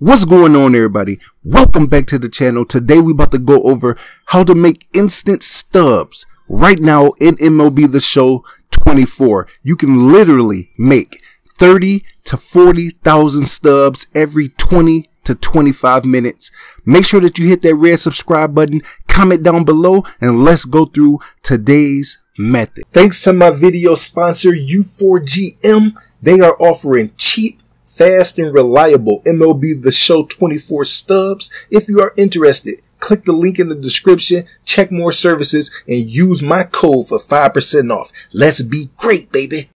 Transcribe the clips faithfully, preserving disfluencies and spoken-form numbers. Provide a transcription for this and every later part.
What's going on, everybody? Welcome back to the channel. Today we about to go over how to make instant stubs right now in M L B The Show twenty-four. You can literally make thirty to forty thousand stubs every twenty to twenty-five minutes. Make sure that you hit that red subscribe button, comment down below, and let's go through today's method. Thanks to my video sponsor U four G M, they are offering cheap, fast, and reliable M L B The Show twenty-four stubs. If you are interested, click the link in the description, check more services, and use my code for five percent off. Let's be great, baby.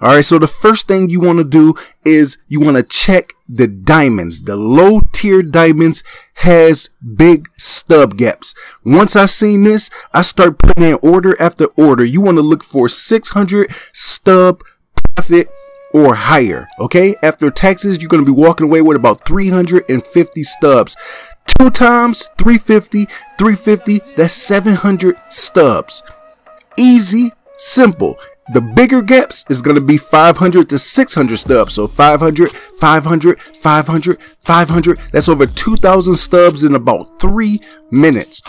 Alright, so the first thing you want to do is you want to check the diamonds. The low tier diamonds has big stub gaps. Once I seen this, I start putting in order after order. You want to look for six hundred stub profit or higher. Okay, after taxes, you're going to be walking away with about three hundred fifty stubs. Two times three fifty, three fifty, that's seven hundred stubs. Easy, simple. The bigger gaps is going to be five hundred to six hundred stubs. So five hundred, five hundred, five hundred, five hundred. That's over two thousand stubs in about three minutes.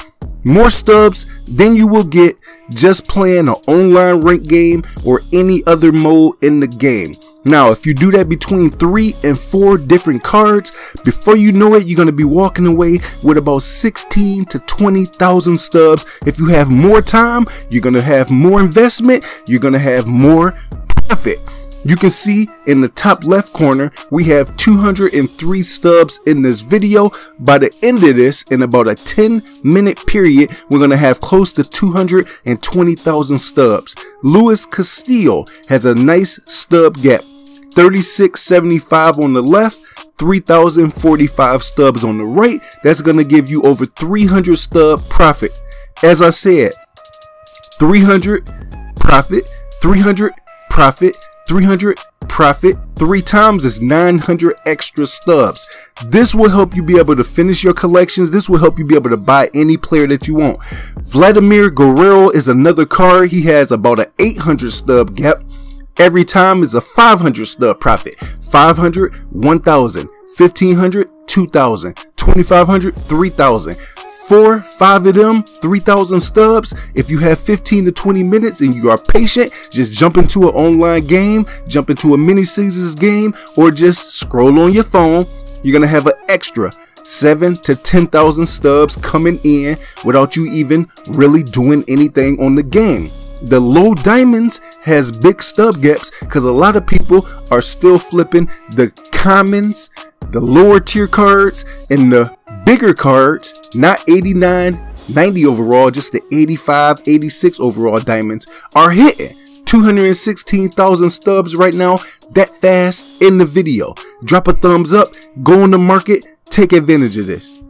More stubs than you will get just playing an online ranked game or any other mode in the game. Now, if you do that between three and four different cards, before you know it, you're going to be walking away with about sixteen to twenty thousand stubs. If you have more time, you're going to have more investment. You're going to have more profit. You can see in the top left corner, we have two hundred three stubs in this video. By the end of this, in about a ten minute period, we're going to have close to two hundred twenty thousand stubs. Luis Castillo has a nice stub gap. thirty-six seventy-five on the left, three thousand forty-five stubs on the right. That's going to give you over three hundred stub profit. As I said, three hundred profit, three hundred profit, three hundred profit, three times is nine hundred extra stubs. This will help you be able to finish your collections. This will help you be able to buy any player that you want. Vladimir Guerrero is another card. He has about an eight hundred stub gap. Every time is a five hundred stub profit. five hundred, one thousand, fifteen hundred, two thousand, twenty-five hundred, three thousand. Four, five of them, three thousand stubs. If you have fifteen to twenty minutes and you are patient, just jump into an online game, jump into a mini seasons game, or just scroll on your phone. You're going to have an extra seven to ten thousand stubs coming in without you even really doing anything on the game. The low diamonds has big stub gaps because a lot of people are still flipping the commons, the lower tier cards, and the bigger cards, not eighty-nine, ninety overall, just the eighty-five, eighty-six overall diamonds are hitting two hundred sixteen thousand stubs right now, that fast in the video. Drop a thumbs up, go on the market, take advantage of this.